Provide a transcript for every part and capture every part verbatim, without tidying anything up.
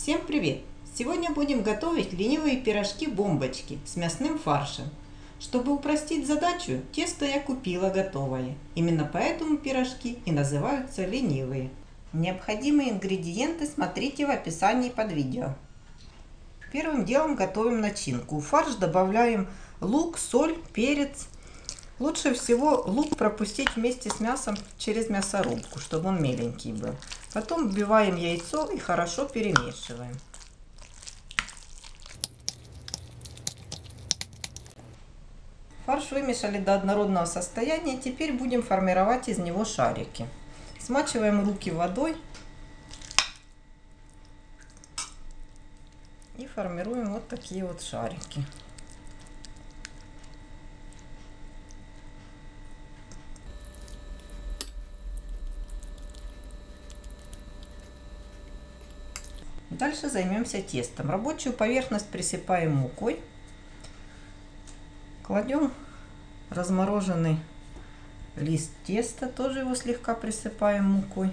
Всем привет! Сегодня будем готовить ленивые пирожки-бомбочки с мясным фаршем. Чтобы упростить задачу, тесто я купила готовое. Именно поэтому пирожки и называются ленивые. Необходимые ингредиенты смотрите в описании под видео. Первым делом готовим начинку. В фарш добавляем лук, соль, перец. Лучше всего лук пропустить вместе с мясом через мясорубку, чтобы он меленький был. Потом вбиваем яйцо и хорошо перемешиваем. Фарш вымешали до однородного состояния. Теперь будем формировать из него шарики. Смачиваем руки водой и формируем вот такие вот шарики. Дальше займемся тестом. Рабочую поверхность присыпаем мукой. Кладем размороженный лист теста, тоже его слегка присыпаем мукой.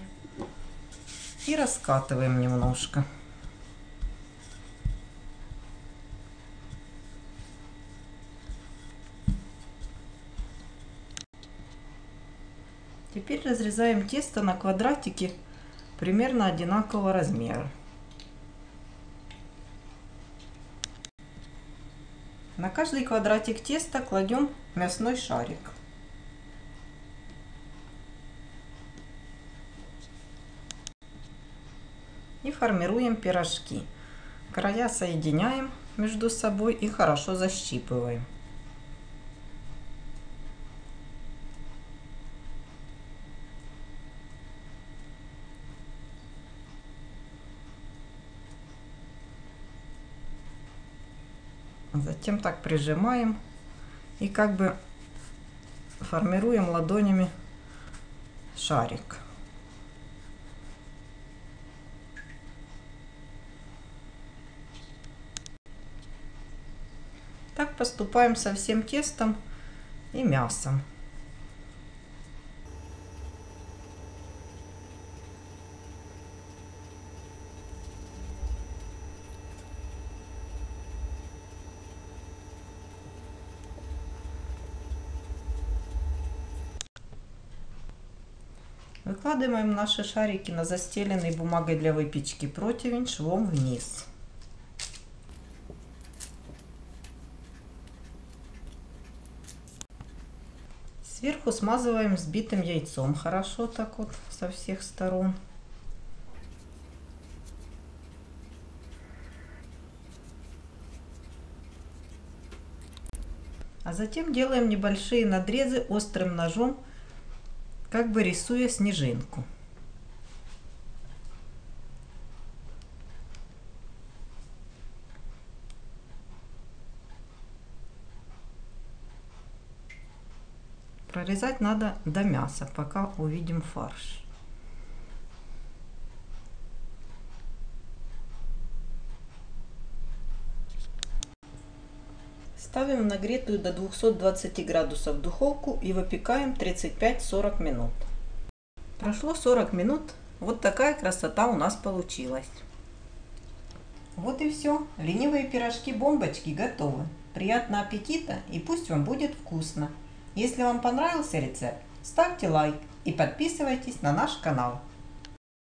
И раскатываем немножко. Теперь разрезаем тесто на квадратики примерно одинакового размера. На каждый квадратик теста кладем мясной шарик. И формируем пирожки. Края соединяем между собой и хорошо защипываем. Затем так прижимаем и как бы формируем ладонями шарик. Так поступаем со всем тестом и мясом. Выкладываем наши шарики на застеленный бумагой для выпечки противень швом вниз. Сверху смазываем взбитым яйцом хорошо так вот со всех сторон. А затем делаем небольшие надрезы острым ножом, как бы рисуя снежинку. Прорезать надо до мяса, пока увидим фарш. Ставим в нагретую до двухсот двадцати градусов духовку и выпекаем тридцать пять сорок минут. Прошло сорок минут. Вот такая красота у нас получилась. Вот и все. Ленивые пирожки-бомбочки готовы. Приятного аппетита и пусть вам будет вкусно. Если вам понравился рецепт, ставьте лайк и подписывайтесь на наш канал.